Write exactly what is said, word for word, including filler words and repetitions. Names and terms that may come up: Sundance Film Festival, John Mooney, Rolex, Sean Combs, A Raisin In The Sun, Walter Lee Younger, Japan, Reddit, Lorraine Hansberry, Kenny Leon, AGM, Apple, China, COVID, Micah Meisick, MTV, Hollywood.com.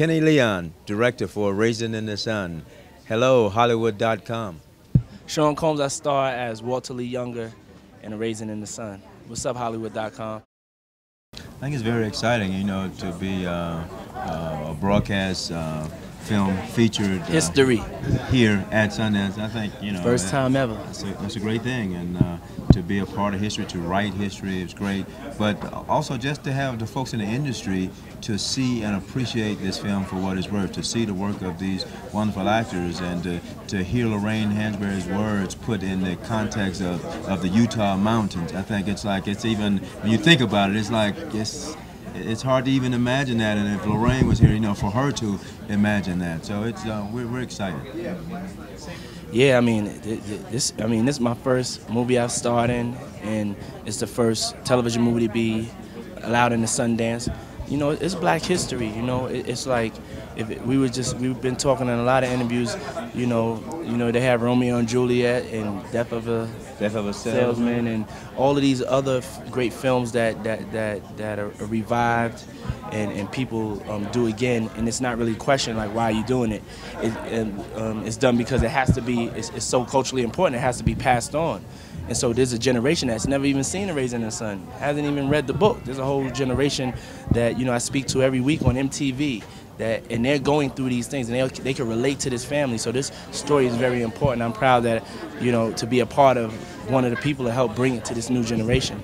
Kenny Leon, director for A Raisin In The Sun. Hello, Hollywood dot com. Sean Combs, I star as Walter Lee Younger in A Raisin In The Sun. What's up, Hollywood dot com? I think it's very exciting, you know, to be uh, uh, a broadcast uh, film featured uh, history here at Sundance. I think, you know, first time ever. It's a, it's a great thing, and uh, to be a part of history, to write history, is great. But also just to have the folks in the industry to see and appreciate this film for what it's worth, to see the work of these wonderful actors, and to, to hear Lorraine Hansberry's words put in the context of, of the Utah mountains. I think it's like, it's even, when you think about it, it's like, it's, It's hard to even imagine that, and if Lorraine was here, you know, for her to imagine that. So it's uh, we're, we're excited. Yeah, I mean, this. I mean, this is my first movie I've starred in, and it's the first television movie to be allowed in the Sundance. You know, it's Black history. You know, it's like if it, we were just we've been talking in a lot of interviews. You know, you know they have Romeo and Juliet and Death of a Death of a Salesman, and all of these other f great films that that that that are revived, and and people um, do again. And it's not really questioned like why are you doing it. It and, um, it's done because it has to be. It's, it's so culturally important. It has to be passed on. And so there's a generation that's never even seen A Raisin In The Sun, hasn't even read the book. There's a whole generation that, you know, I speak to every week on M T V, that, and they're going through these things, and they, they can relate to this family. So this story is very important. I'm proud that, you know, to be a part of one of the people that help bring it to this new generation.